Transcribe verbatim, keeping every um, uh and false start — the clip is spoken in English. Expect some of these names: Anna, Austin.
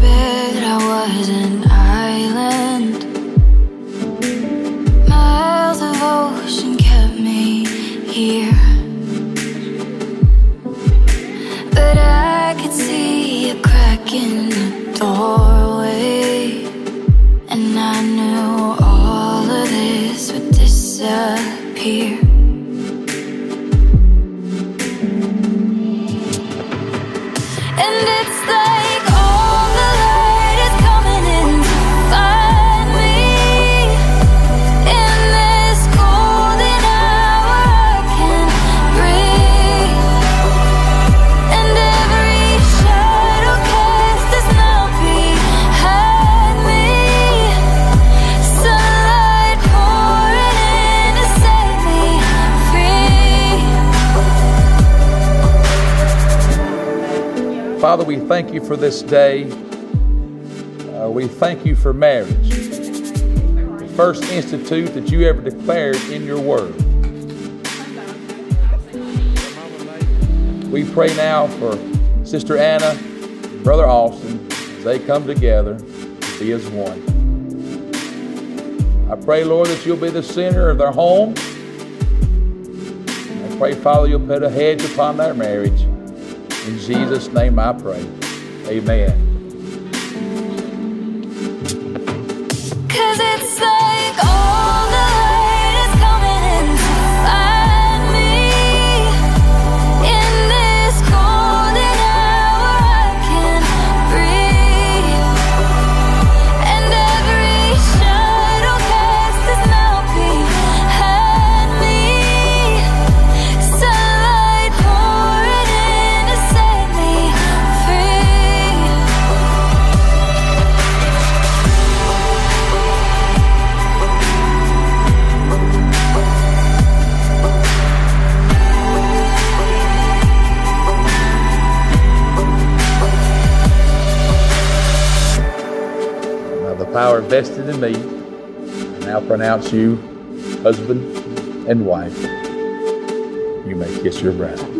bet I was an island. Miles of ocean kept me here, but I could see a crack in the doorway, and I knew all of this would disappear. And it's like all the light is coming in to find me. In this golden hour I can breathe, and every shadow cast is now behind me. Sunlight pouring in to set me free. Father, we thank you for this day. Uh, we thank you for marriage, the first institute that you ever declared in your word. We pray now for Sister Anna, Brother Austin, as they come together to be as one. I pray, Lord, that you'll be the center of their home. I pray, Father, you'll put a hedge upon their marriage. In Jesus' name I pray. Amen. 'Cause it's like all the light is coming in to find me. In this golden hour I can breathe, and every shadow cast is now behind me. Sunlight pouring in to set me free. Now the power vested in me, I now pronounce you husband and wife. You may kiss your bride.